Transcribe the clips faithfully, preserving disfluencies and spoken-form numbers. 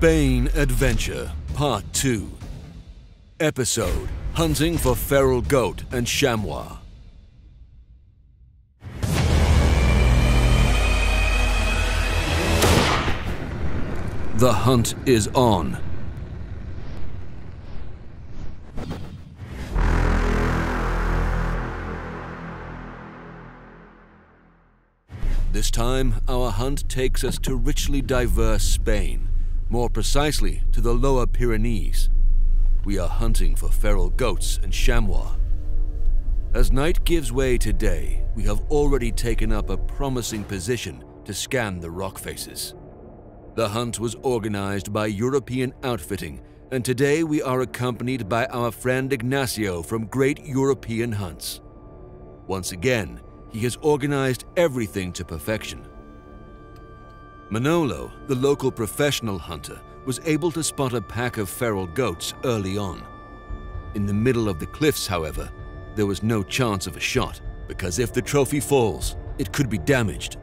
Spain Adventure, Part two. Episode, Hunting for Feral Goat and Chamois. The hunt is on. This time, our hunt takes us to richly diverse Spain, more precisely to the Lower Pyrenees. We are hunting for feral goats and chamois. As night gives way to day, we have already taken up a promising position to scan the rock faces. The hunt was organized by European Outfitting, and today we are accompanied by our friend Ignacio from Great European Hunts. Once again, he has organized everything to perfection. Manolo, the local professional hunter, was able to spot a pack of feral goats early on. In the middle of the cliffs, however, there was no chance of a shot, because if the trophy falls, it could be damaged.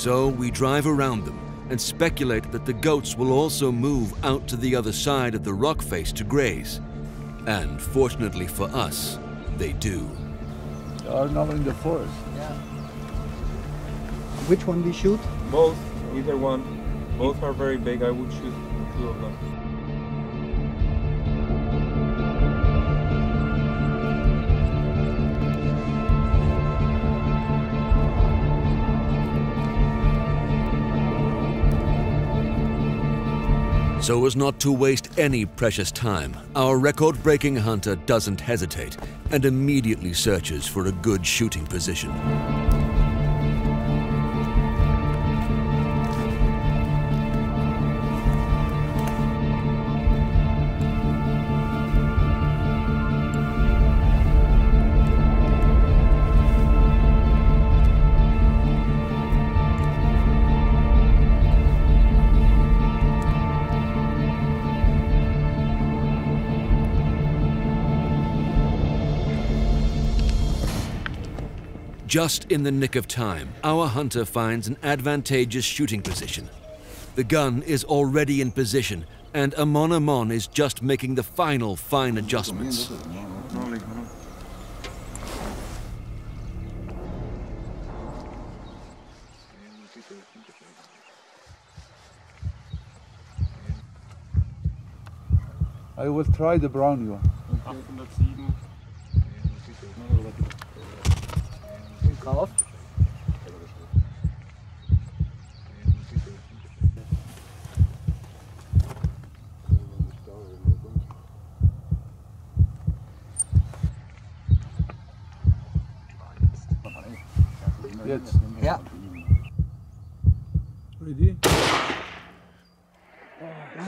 So we drive around them and speculate that the goats will also move out to the other side of the rock face to graze. And fortunately for us, they do. They are not in the forest. Yeah. Which one we shoot? Both, either one. Both are very big. I would shoot two of them. So as not to waste any precious time, our record-breaking hunter doesn't hesitate and immediately searches for a good shooting position. Just in the nick of time, our hunter finds an advantageous shooting position. The gun is already in position, and Ammon Ammon is just making the final fine adjustments. I will try the brown one. Off. Jetzt. Ja. Ready?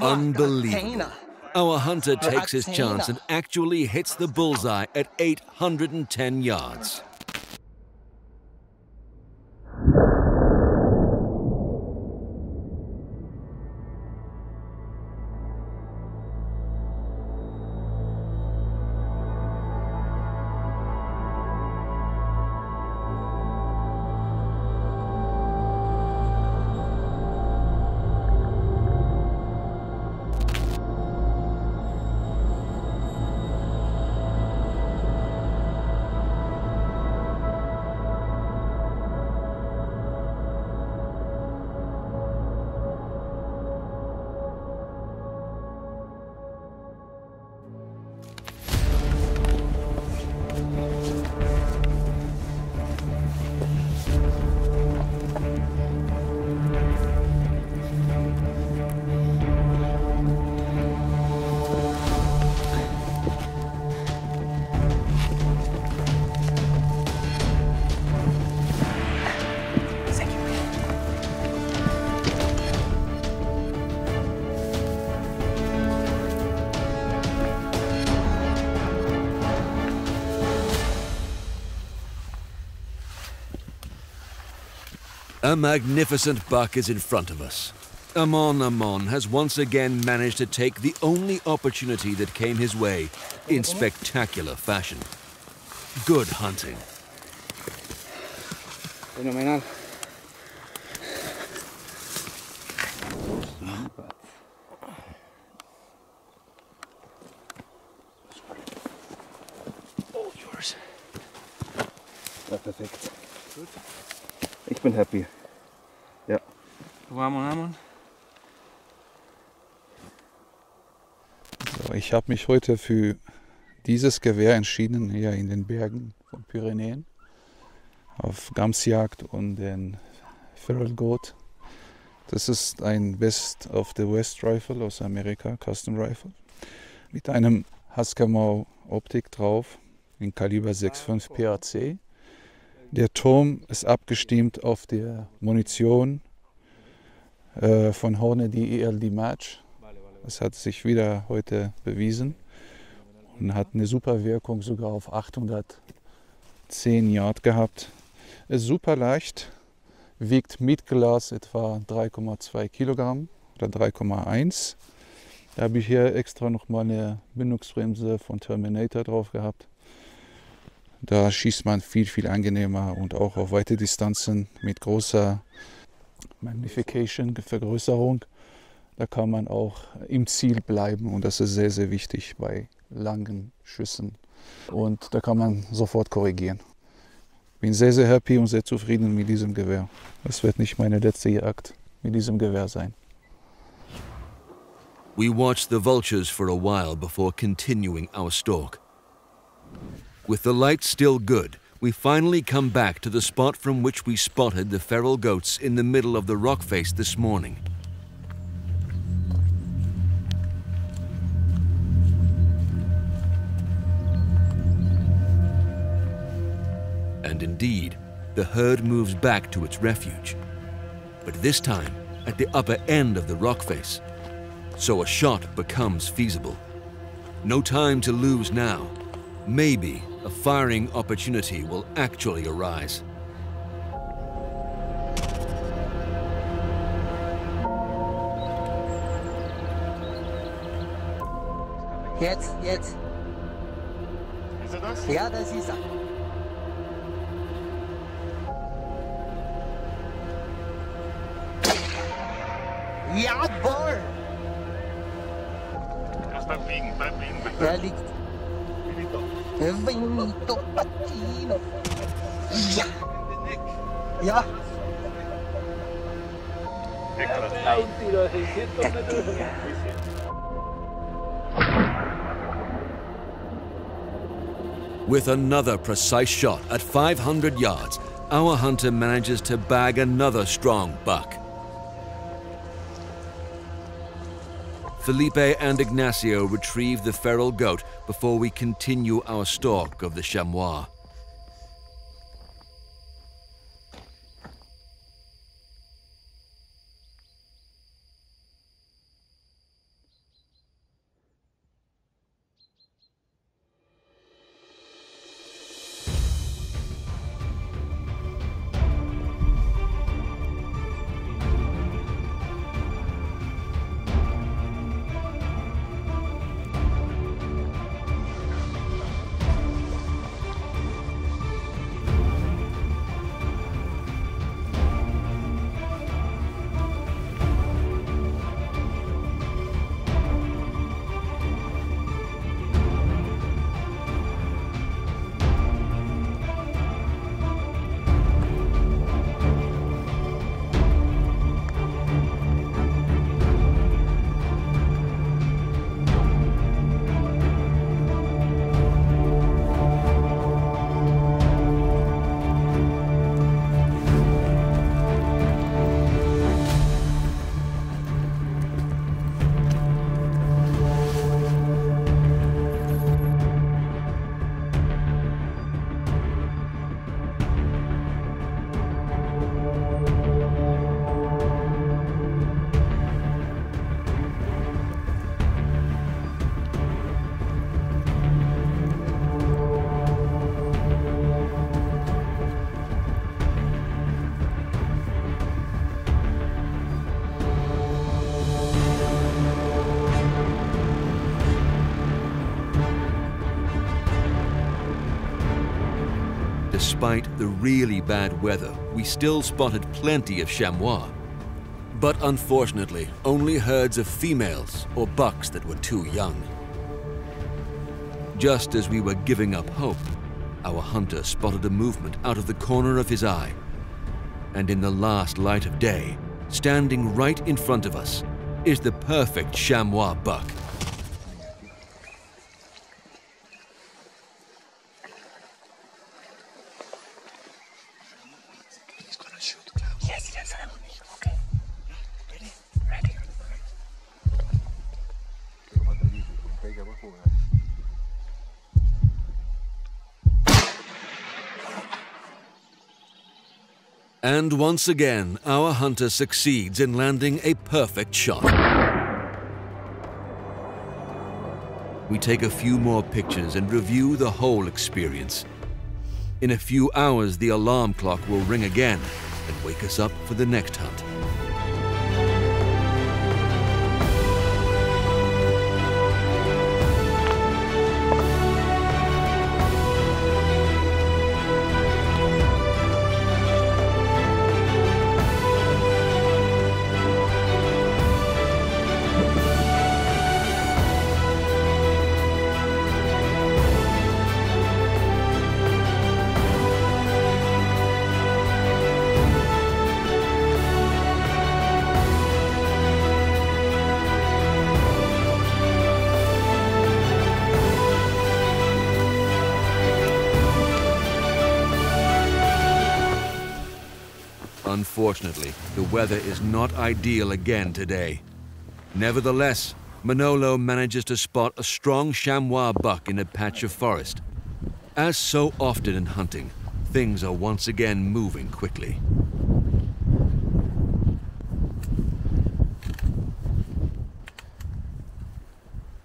Unbelievable. Our hunter takes his chance and actually hits the bullseye at eight hundred ten yards. A magnificent buck is in front of us. Ammon Ammon has once again managed to take the only opportunity that came his way in spectacular fashion. Good hunting. Phenomenal. All yours. Perfect. Good. Ich bin happy. Ja. Ammon Ammon. Ich habe mich heute für dieses Gewehr entschieden, hier in den Bergen von Pyrenäen, auf Gamsjagd und den Feral Goat. Das ist ein Best of the West Rifle aus Amerika, Custom Rifle, mit einem Haskemau Optik drauf, in Kaliber sechs Komma fünf P A C. Der Turm ist abgestimmt auf der Munition äh, von Hornady E L D Match. Das hat sich wieder heute bewiesen und hat eine super Wirkung sogar auf achthundertzehn Yard gehabt. Ist super leicht, wiegt mit Glas etwa drei Komma zwei Kilogramm oder drei Komma eins. Da habe ich hier extra nochmal eine Bindungsbremse von Terminator drauf gehabt. Da schießt man viel, viel angenehmer und auch auf weite Distanzen mit großer Magnification, Vergrößerung. Da kann man auch im Ziel bleiben und das ist sehr, sehr wichtig bei langen Schüssen. Und da kann man sofort korrigieren. Bin sehr, sehr happy und sehr zufrieden mit diesem Gewehr. Das wird nicht meine letzte Jagd mit diesem Gewehr sein. We watched the vultures for a while before continuing our stalk. With the light still good, we finally come back to the spot from which we spotted the feral goats in the middle of the rock face this morning. And indeed, the herd moves back to its refuge, but this time at the upper end of the rock face, so a shot becomes feasible. No time to lose now. Maybe a firing opportunity will actually arise. Jetzt, jetzt. Ist er das? Ja, das ist er. Jawohl! Erst beim Fliegen, beim Fliegen. Der liegt. Benito Patino. Ja! Ja! With another precise shot at five hundred yards, our hunter manages to bag another strong buck. Felipe and Ignacio retrieve the feral goat before we continue our stalk of the chamois. despite the really bad weather, we still spotted plenty of chamois. But unfortunately, only herds of females or bucks that were too young. Just as we were giving up hope, our hunter spotted a movement out of the corner of his eye. And in the last light of day, standing right in front of us, is the perfect chamois buck. And once again, our hunter succeeds in landing a perfect shot. We take a few more pictures and review the whole experience. In a few hours, the alarm clock will ring again and wake us up for the next hunt. Unfortunately, the weather is not ideal again today. Nevertheless, Manolo manages to spot a strong chamois buck in a patch of forest. As so often in hunting, things are once again moving quickly.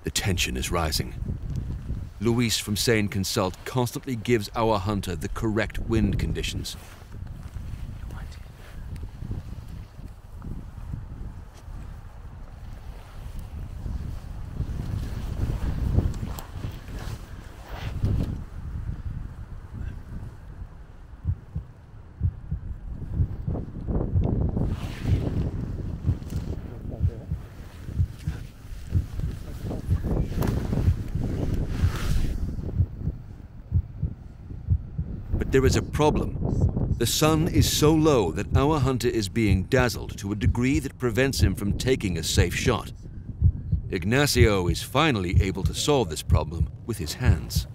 The tension is rising. Luis from Sayn Consult constantly gives our hunter the correct wind conditions. There is a problem. The sun is so low that our hunter is being dazzled to a degree that prevents him from taking a safe shot. Ignacio is finally able to solve this problem with his hands.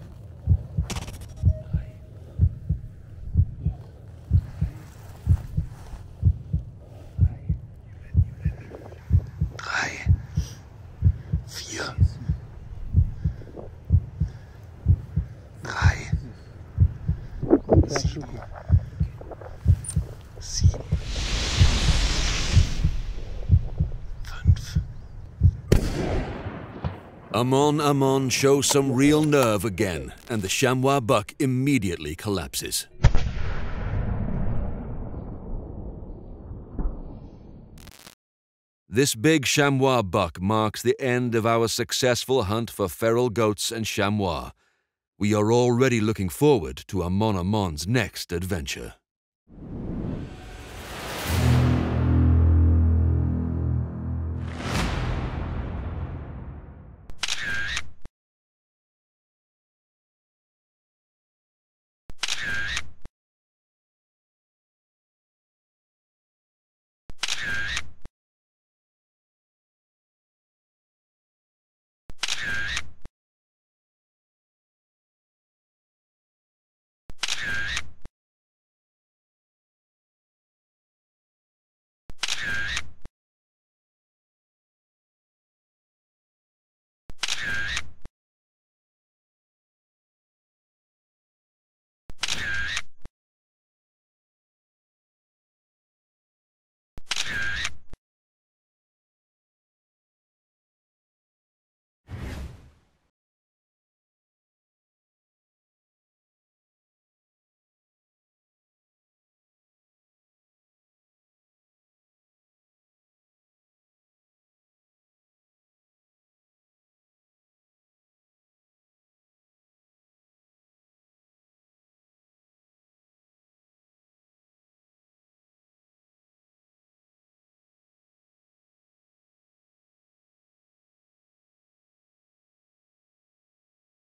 Ammon Ammon shows some real nerve again, and the chamois buck immediately collapses. This big chamois buck marks the end of our successful hunt for feral goats and chamois. We are already looking forward to Ammon Ammon's next adventure.